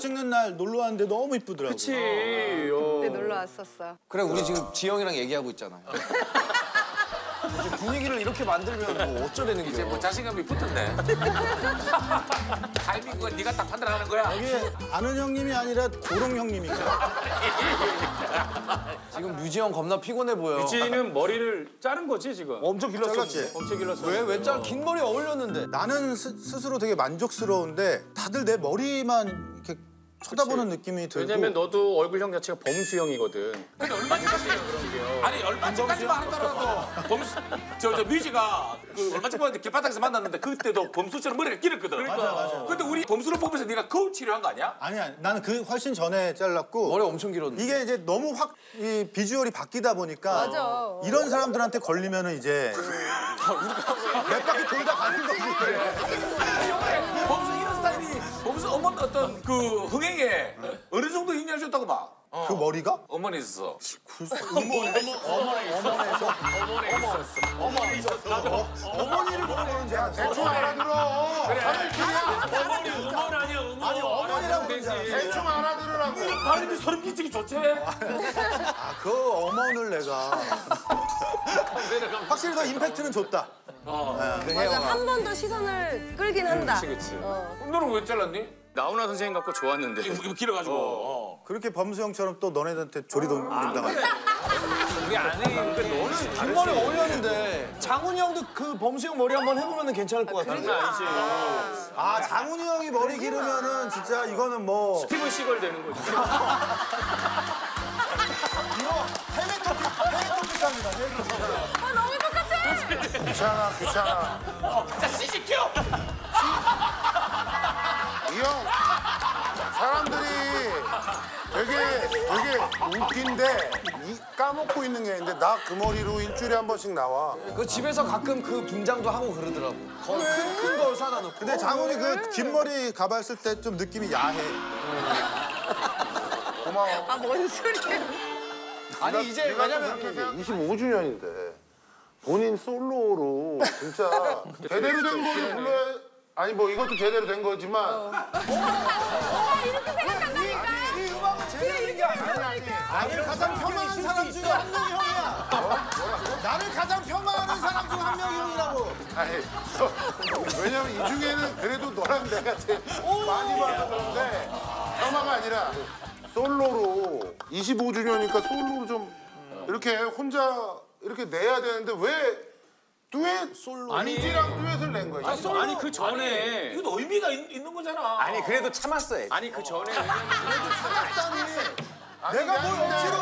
찍는 날 놀러 왔는데 너무 이쁘더라고. 그치. 그때 놀러 왔었어. 그래, 우리 지금 지영이랑 얘기하고 있잖아. 분위기를 이렇게 만들면 뭐 어쩌려는 거야. 이제 뭐 자신감이 붙었네. 갈비국은 네가 딱 판단하는 거야. 이게 아는 형님이 아니라 고롱 형님이니까. 지금 뮤지 형 겁나 피곤해 보여. 뮤지는 머리를 자른 거지 지금? 엄청 길렀지. 엄청 길렀어. 왜 잘 긴 머리 어울렸는데. 나는 스스로 되게 만족스러운데 다들 내 머리만 이렇게 쳐다보는 그치. 느낌이 들고. 왜냐면 너도 얼굴형 자체가 범수형이거든. 근데 얼마전까지예요 그런 게요. 아니 얼마전까지 말하더라도 범수 저 뮤지가 그 얼마 전에 길바닥에서 만났는데 그때도 범수처럼 머리를 길었거든. 그러니까. 맞아. 근데 우리 범수를 뽑으면서 네가 거울 치료한 거 아니야? 아니야. 나는 그 훨씬 전에 잘랐고. 머리 엄청 길었는데. 이게 이제 너무 확 이 비주얼이 바뀌다 보니까. 맞아. 이런 사람들한테 걸리면은 이제 다 우리가 몇 바퀴 돌다 가는 거지. 범수 이런 스타일이. 범수 어머 어떤 그 흥행에 어느 정도 힘을 줬다고 봐. 그 머리가? 어머니 있었어. 어머니를 보는 거야. 대충 알아들어. 그래. 어머니 아니야. 아니 어머니라고 되지. 대충 알아들으라고. 발음이 소름 끼치기 좋지. 아 그 어머니를 내가 확실히 더 임팩트는 줬다. 맞아, 한 번 더 시선을 끌긴 한다. 그치, 그치. 너는 왜 잘랐니? 나훈아 선생님 갖고 좋았는데. 이거 길어가지고. 그렇게 범수 형처럼 또 너네들한테 조리도 당하네. 우리 아니, 근데 너는 긴 머리 어울렸는데. 장훈이 형도 그 범수 형 머리 한번 해보면 괜찮을 것 같아. 그건 아니지. 아, 장훈이 형이 머리 기르면은 진짜 이거는 뭐. 스티븐 시걸 되는 거지. 이거 해외 토픽입니다, 해외 토픽. 아, 너무 똑같아! 괜찮아, 괜찮아. 자, CCQ! 이 형, 사람들이 되게 웃긴데 까먹고 있는 게 있는데 나 그 머리로 일주일에 한 번씩 나와. 그 집에서 가끔 그 분장도 하고 그러더라고. 큰 걸 사다 놓고. 근데 장훈이 그 긴 머리 가발 쓸 때 좀 느낌이 야해. 고마워. 아, 뭔 소리야. 아니, 이제 왜냐면 25주년인데 본인 솔로로 진짜 제대로 된 거를 불러야. 아니 뭐 이것도 제대로 된 거지만 이렇게 생각한다니까. 아니, 이 음악은 제대로 된 게 아니야. 가장 폄하하는 사람 중에 한 명이 형이야. 나를 가장 폄하하는 사람 중 한 명이 형이라고. 아니, 왜냐면 이 중에는 그래도 너랑 내가 제일 많이 받았는데 폄하가 아니라 솔로로 25주년이니까 솔로로 좀 이렇게 혼자 이렇게 내야 되는데 왜 듀엣 솔로. 아니, 뮤지랑 듀엣을 낸 거야. 아니 그 전에 이건 의미가 있는 거잖아. 아니 그래도 참았어요. 아니 그 전에 그래도 참았다니. 내가 뭘 억지로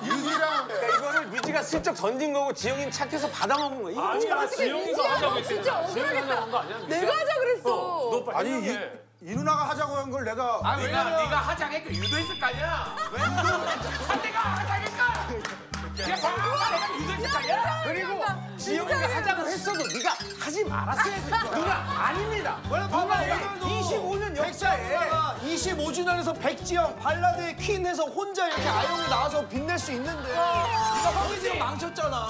뮤지랑. 그러니까 이거를 뮤지가 슬쩍 던진 거고 지영이는 착해서 받아먹은 거야. 이거 아니야. 지영이가 하자고 했잖아. 지영이가 하자고 한거 내가 하자 그랬어. 아니 이 누나가 하자고 한 걸 내가. 아 네가 하자고 했고 유도했을 거 아니야. 왜 유도했어? 내가 하자고 했까. 야, 그리고 지영이가 하자고 했어도 네가 하지 말았어야 했어. 누나 아닙니다. 누나 25년 역사에 25주년에서 백지영 발라드의 퀸에서 혼자 이렇게 아영이 나와서 빛낼 수 있는데 네가 형이 지금 망쳤잖아.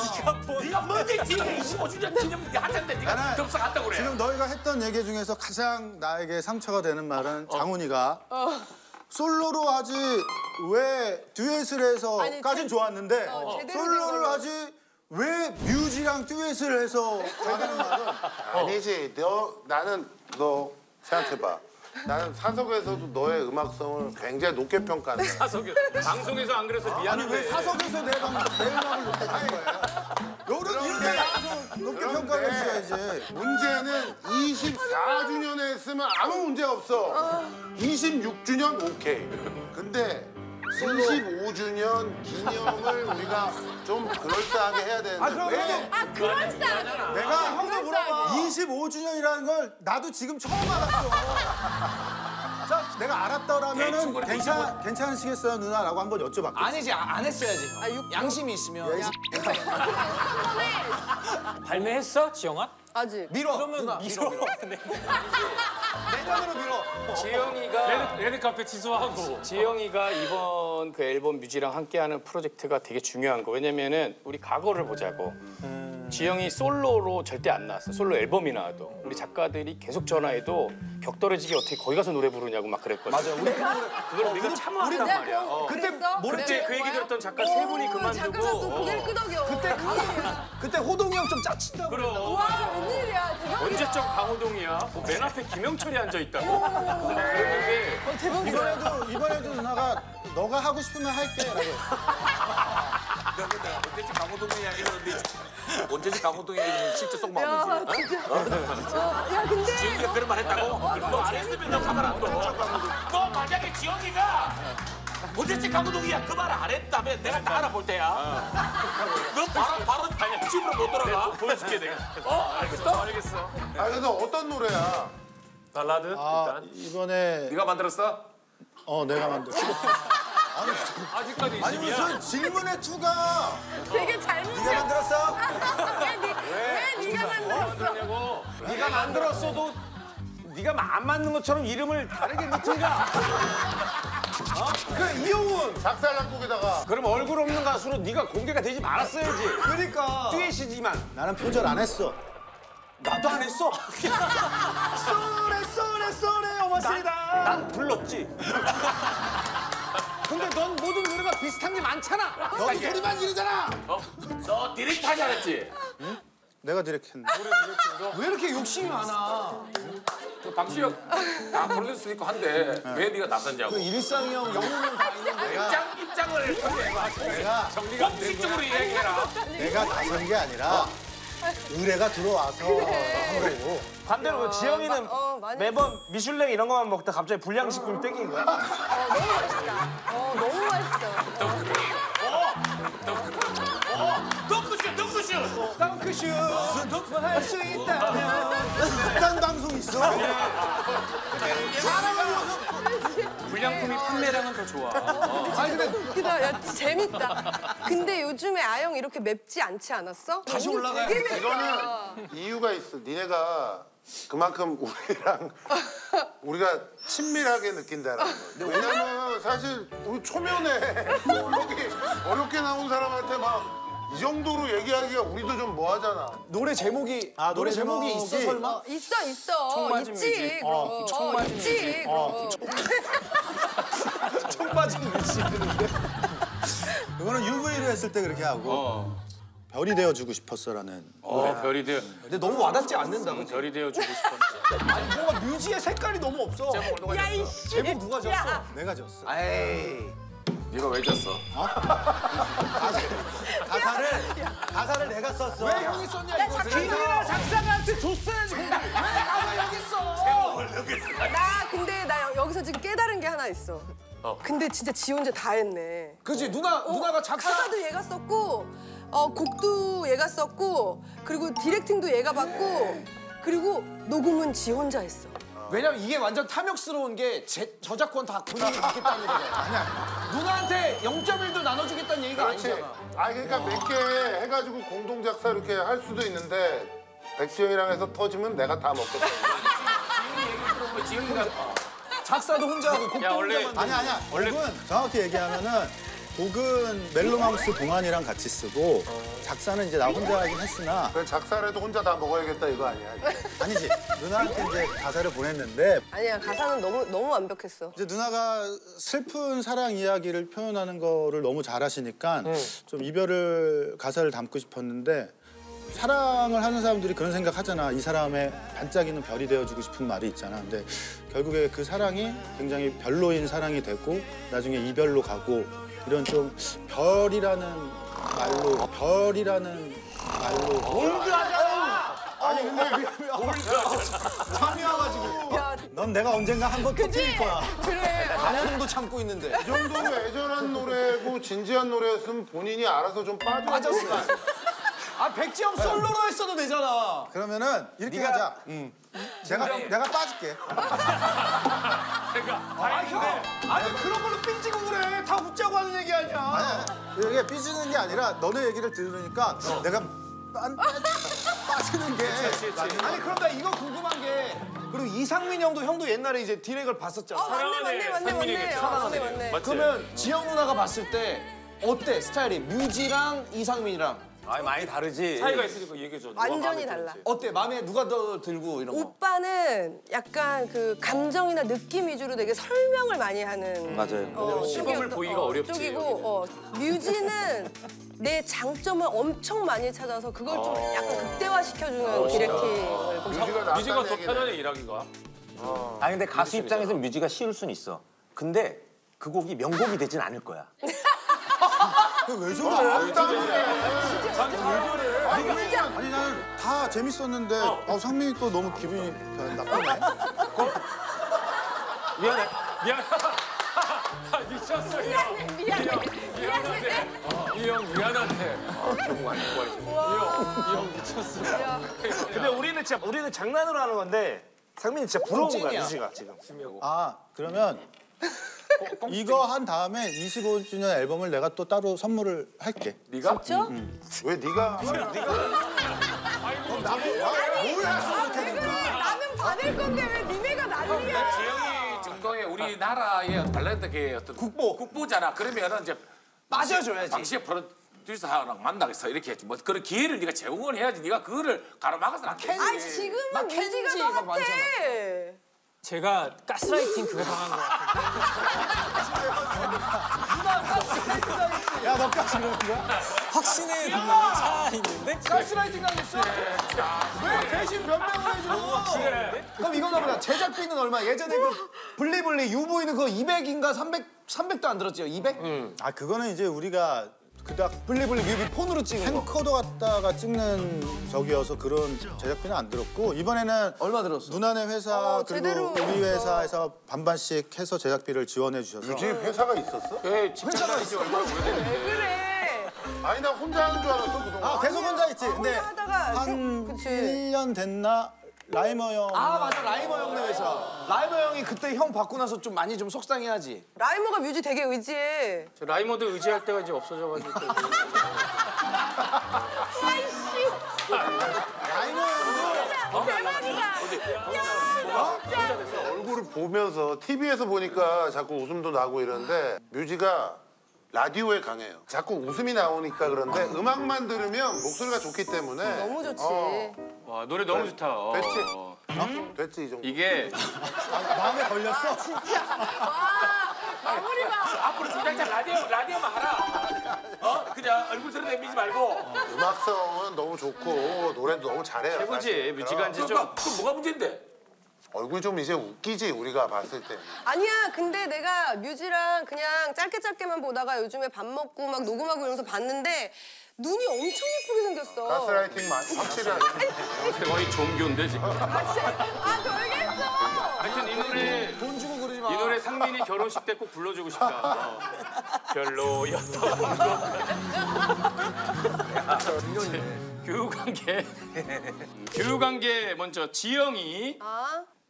네가 뭔데 지금 25주년 기념 하자는데 네가 접속한다고 그래. 지금 너희가 했던 얘기 중에서 가장 나에게 상처가 되는 말은 장훈이가 솔로로 하지 왜 듀엣을 해서까진 좋았는데 솔로를 하지 왜 뮤지랑 듀엣을 해서 하는 말은 아니지. 나는 너 생각해봐. 나는 사석에서도 너의 음악성을 굉장히 높게 평가해. 사석에 방송에서 안 그래서 미안한데. 아니 왜 사석에서 내 음악을 높게 평가해? 이런데 나와서 높게 평가를 해줘야지. 문제는 24주년에 했으면 아무 문제가 없어. 26주년 오케이. 근데 25주년 기념을 우리가 좀 그럴싸하게 해야 되는데. 그럴싸하잖아. 내가 형도 물어봐. 25주년이라는 걸 나도 지금 처음 알았어. 자, 내가 알았더라면 괜찮으시겠어요 누나라고 한번 여쭤봤겠어. 아니지, 안 했어야지. 양심이 있으면. 발매했어, 지영아? 아직. 밀어. 그러면 밀어. 내년으로 밀어. 지영이가 레드카펫 취소하고. 지영이가 이번 그 앨범 뮤지랑 함께하는 프로젝트가 되게 중요한 거. 왜냐면은 우리 과거를 보자고. 지영이 솔로로 절대 안 나왔어. 솔로 앨범이 나와도. 우리 작가들이 계속 전화해도 격떨어지게 어떻게 거기 가서 노래 부르냐고 막 그랬거든. 맞아. 우리 그걸 우리가 참아왔단 말이야. 그때 모르지 그 얘기 들었던 작가 세 분이 그만두고. 작가가 또 그걸 끄덕여. 그때 호동이 형 좀 짜친다고 그랬나? 와, 웬일이야. 대박이다. 언제적 강호동이야. 맨 앞에 김영철이 앉아있다고. 그랬는데 이번에도 누나가 너가 하고 싶으면 할게 라고 했어. 언제쯤 강호동이 이야기하는데 언제쯤 강호동이 이야기하는데 실제 속 마음이지? 야 근데 지영이가 그런 말 했다고? 너 안 했으면 너 가만 안 둬. 너 만약에 지영이가 언제쯤 강호동이야 그 말 안 했다면 내가 다 알아볼 때야. 너 바로 집으로 못 돌아가. 보여줄게 내가. 어? 알겠어? 알겠어. 아니 근데 어떤 노래야? 발라드? 일단 이번에 네가 만들었어? 어 내가 만들었어. 아직까지 아니 무슨 질문의 투가 되게 잘 묻네. 네가 만들었어? 왜 네가 만들었어? 네가 만들었어도 네가 안 맞는 것처럼 이름을 다르게 넣든가. 그 이용훈 작살난국에다가 그럼 얼굴 없는 가수로 네가 공개가 되지 말았어야지. 그러니까 듀엣이지만 나는 표절 안 했어. 나도 안 했어. 쏘레 쏘레 쏘레 고맙습니다. 난 불렀지. 근데 넌 모든 노래가 비슷한 게 많잖아. 너도 소리만 지르잖아. 어? 너 디렉트 하지 않았지? 응? 내가 디렉트 했는데. 왜 이렇게 욕심이 많아? 박수혁 나 부를 수도 있고 한데 왜 네가 나섰냐고. 그 일상이 형 영웅은 다 있는데 입장을 정리가 공식적으로 얘기해라. 내가 나선 게 아니라 의뢰가 들어와서 한 거고. 반대로 야, 지영이는 매번 미슐랭 이런 것만 먹다 갑자기 불량식품 땡긴 거야. 너무 맛있다. 너무 맛있어. 덩크슛! 덩크슛! 덩크슛! 할 수 있다면 극단 방송 있어. 불량품이 판매량은 더 좋아. 아니 근데 웃기다. 야, 재밌다. 근데 요즘에 아영 이렇게 맵지 않지 않았어? 다시 올라가야 돼. 이거는 이유가 있어. 니네가 그만큼 우리가 친밀하게 느낀다는 거. 왜냐면 사실 우리 초면에 어렵게 나온 사람한테 막 이 정도로 얘기하기가 우리도 좀 뭐하잖아. 노래 제목이 노래 제목이 있어 설마? 있어. 청바지 뮤지. 청바지 뮤지. 청바지 뮤지. 이거는 UV로 했을 때 그렇게 하고 별이 되어주고 싶었어라는 노래. 별이 되어. 근데 너무 와닿지 않는다. 별이 되어주고 싶었어. 아니 뭔가 뮤지의 색깔이 너무 없어. 제목 누가 졌어? 내가 졌어. 에이. 네가 왜 졌어? 가사를 내가 썼어. 왜 형이 썼냐 이거지? 기계나 작사가한테 줬어야지. 왜 나가 여기 있어? 제목을 여기 써. 근데 나 여기서 지금 깨달은 게 하나 있어. 근데 진짜 지 혼자 다 했네. 그치 누나가 작사. 가사도 얘가 썼고 곡도 얘가 썼고 그리고 디렉팅도 얘가 받고 그리고 녹음은 지 혼자 했어. 왜냐면 이게 완전 탐욕스러운 게 저작권 다 본인이 받겠다는 얘기잖아. 아니야. 누나한테 0.1도 나눠주겠다는 얘기가 그렇지. 아니잖아. 아 그러니까 몇 개 해가지고 공동 작사 이렇게 할 수도 있는데 백지영이랑 해서 터지면 내가 다 먹겠다. 지금 얘기 들어보면 지영이가 작사도 혼자 하고 곡도 혼자만. 아니야. 곡은 정확히 얘기하면은 곡은 멜로망스 동안이랑 같이 쓰고 작사는 이제 나 혼자 하긴 했으나 작사라도 혼자 다 먹어야겠다 이거 아니야? 아니지. 누나한테 이제 가사를 보냈는데 아니야. 가사는 너무 완벽했어. 이제 누나가 슬픈 사랑 이야기를 표현하는 거를 너무 잘하시니까 좀 이별을 가사를 담고 싶었는데 사랑을 하는 사람들이 그런 생각하잖아. 이 사람의 반짝이는 별이 되어주고 싶은 말이 있잖아. 근데 결국에 그 사랑이 굉장히 별로인 사랑이 되고 나중에 이별로 가고 이런 좀 별이라는 말로 올드하잖아. 아니 근데 올드하잖아. 참여와가지고 넌 내가 언젠가 한번 터뜨릴 거야. 그래. 가난도 참고 있는데 이 정도로 애절한 노래고 진지한 노래였으면 본인이 알아서 좀 빠졌어. 백지영 솔로로 했어도 되잖아. 그러면은 이렇게 하자. 내가 빠질게. 아니 그런 걸로 삐지고 그래. 다 웃자고 하는 얘기 아니야. 아니, 이게 삐지는 게 아니라 너네 얘기를 들으니까 내가 빠지는 게. 그치. 아니 그럼 나 이거 궁금한 게 그리고 이상민 형도 옛날에 이제 디렉을 봤었잖아. 맞네. 그러면 지영 누나가 봤을 때 어때 스타일이? 뮤지랑 이상민이랑. 아 많이 다르지. 차이가 있으니까 얘기해줘. 완전히 달라. 어때? 마음에 누가 더 들고 이런 거? 오빠는 약간 그 감정이나 느낌 위주로 되게 설명을 많이 하는. 맞아요. 시범을 보기가 어렵지. 쪽이고 뮤지는 내 장점을 엄청 많이 찾아서 그걸 좀 약간 극대화시켜주는 디렉팅을. 뮤지가 더 편안해 일하기가. 아 근데 가수 입장에서 뮤지가 쉬울 순 있어. 근데 그 곡이 명곡이 되진 않을 거야. 왜 저래? 아니 나는 다 재밌었는데 상민이 또 너무 기분이 나쁘네. 미안해. 미쳤어. 미안해. 이 형 미안한데. 기분 안 좋아지네. 이 형 미쳤어. 근데 우리는 진짜 우리는 장난으로 하는 건데 상민이 진짜 부러운 거야 뮤지가 지금. 아 그러면. 이거 한 다음에 25주년 앨범을 내가 또 따로 선물을 할게. 네가? 진짜? 왜 네가? 아이고 남은 뭐야? 왜 그래? 나는 받을 건데 왜 니네가 난리야? 재영이 증거에 우리 나라의 탤런트계의 어떤 국보잖아. 그러면은 이제 빠져줘야지. 당시에 프로듀서랑 만나겠어 이렇게 했지. 뭐 그런 기회를 네가 제공을 해야지. 네가 그거를 가로막아서는 안 돼. 아 지금은 뮤지가 더 핫해. 제가 가스라이팅 그거 당한 거 같아. 누나 가스라이팅. 야, 너 가스라이팅 거야? 확신에 차 있는데? 가스라이팅 당했어? 왜 대신 변명을 해줘? 그럼 이거나 보자. 제작비는 얼마? 예전에 그 블리블리 유보이는 그거 200인가 300도 안 들었지요? 200? 아 그거는 이제 우리가 그닥 블리블리 뮤비 폰으로 찍은 거. 캠코더 갖다가 찍는 적이어서 그런 제작비는 안 들었고 이번에는 얼마 들었어? 누나네 회사 그리고 우리 회사에서 반반씩 해서 제작비를 지원해 주셔서. 뮤지 회사가 있었어? 네, 회사가 있지. 얼마 왜 그래? 아니 나 혼자 하는 줄 알았어 그동안. 아 계속 혼자 있지. 근데 한 1년 됐나? 라이머 형. 아 맞아 라이머 형네 회사. 라이머 형이 그때 형 받고 나서 좀 많이 좀 속상해하지. 라이머가 뮤지 되게 의지해. 저 라이머도 의지할 때가 이제 없어져가지고. 아이씨. 라이머 형도 대박이다. 야 진짜. 얼굴을 보면서 TV에서 보니까 자꾸 웃음도 나고 이러는데 뮤지가 라디오에 강해요. 자꾸 웃음이 나오니까 그런데 음악만 들으면 목소리가 좋기 때문에. 너무 좋지. 와 노래 너무 좋다. 됐지? 됐지 이 정도. 이게 마음에 걸렸어? 진짜. 와 마무리가. 앞으로 진짜 라디오만 하라. 그냥 얼굴 소리 내밀지 말고. 음악성은 너무 좋고 노래도 너무 잘해요. 최고지 뮤지가 이제 좀. 그럼 뭐가 문제인데? 얼굴 좀 이제 웃기지 우리가 봤을 때. 아니야 근데 내가 뮤지랑 그냥 짧게만 보다가 요즘에 밥 먹고 막 녹음하고 이러면서 봤는데 눈이 엄청 예쁘게 생겼어. 가스라이팅 확실하게. 거의 종교인데 지금. 아 돌겠어. 하여튼 이 노래 돈 주고 그러지 마. 이 노래 상민이 결혼식 때 꼭 불러주고 싶다. 별로였던 거. 교우관계. 교우관계 먼저 지영이.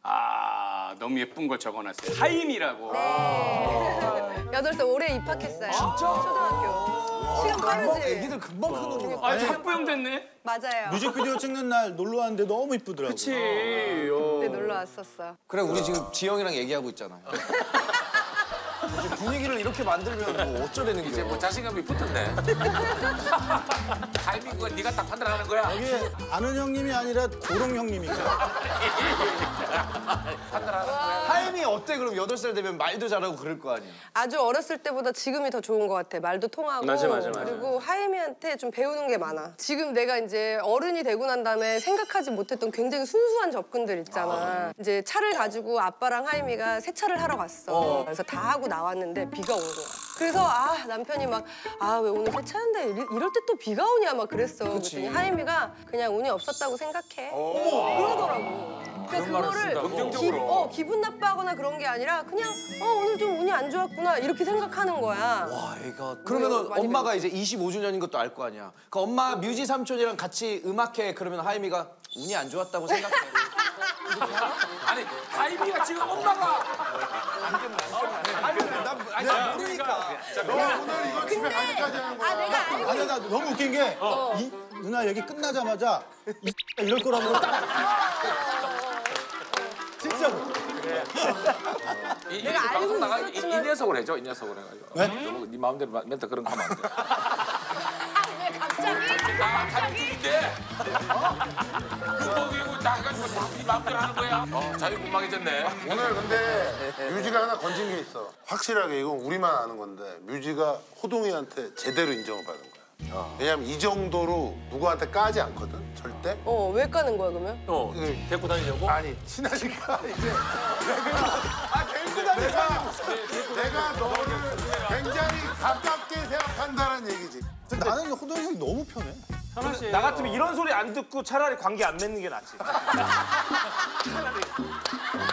아 너무 예쁜 거 적어놨어요. 하임이라고. 네. 8살 올해 입학했어요. 진짜? 초등학교. 시간 빠르지? 애기들 금방 크는구나. 아 학부형 됐네? 맞아요. 뮤직비디오 찍는 날 놀러 왔는데 너무 이쁘더라고. 그치. 그때 놀러 왔었어. 그래 우리 지금 지영이랑 얘기하고 있잖아. 분위기를 이렇게 만들면 뭐 어쩌려는 거야. 이제 뭐 자신감이 붙었네. 타이밍과 네가 딱 판단하는 거야. 이게 아는 형님이 아니라 고롱 형님이니까. 판단하는 거야. 하임이 어때 그럼 8살 되면 말도 잘하고 그럴 거 아니야. 아주 어렸을 때보다 지금이 더 좋은 것 같아. 말도 통하고. 맞아. 그리고 하임이한테 좀 배우는 게 많아. 지금 내가 이제 어른이 되고 난 다음에 생각하지 못했던 굉장히 순수한 접근들 있잖아. 이제 차를 가지고 아빠랑 하임이가 세차를 하러 갔어. 그래서 다 하고 나왔는데 비가 온 거야. 그래서 아 남편이 막 왜 오늘 세차한데 이럴 때 또 비가 오냐 막 그랬어. 그랬더니 하임이가 그냥 운이 없었다고 생각해. 그러더라고. 그러니까 그거를 기분 나빠하거나 그런 게 아니라 그냥 오늘 좀 운이 안 좋았구나 이렇게 생각하는 거야. 와 애가. 그러면은 엄마가 이제 25주년인 것도 알 거 아니야. 그 엄마 뮤지 삼촌이랑 같이 음악회 그러면 하임이가 운이 안 좋았다고 생각해. 아니 하임이가 지금 엄마가. 나 모르니까. 너 오늘 이거 집에 가기까지 하는 거야. 내가 알고. 아니 나 너무 웃긴 게 누나 얘기 끝나자마자 이럴 거라고 딱. 진짜. 내가 알고 있었지만. 이 녀석을 해줘. 이 녀석을 해가지고. 네? 네 마음대로 멘트 그런 거 하면 안 돼. 왜 갑자기? 다 자유분방인데. 군복이고 나가 자기 마음대로 하는 거야. 자유분방해졌네. 오늘 근데 뮤지가 하나 건진 게 있어. 확실하게 이건 우리만 아는 건데 뮤지가 호동이한테 제대로 인정을 받은 거야. 왜냐면 이 정도로 누구한테 까지 않거든, 절대. 왜 까는 거야, 그러면? 데리고 다니려고? 아니, 친하니까 이제. 데리고 다니려고. 내가 너를 굉장히 가깝게 생각한다는 얘기지. 나는 호동이 형이 너무 편해. 나 같으면 이런 소리 안 듣고 차라리 관계 안 맺는 게 낫지. 차라리.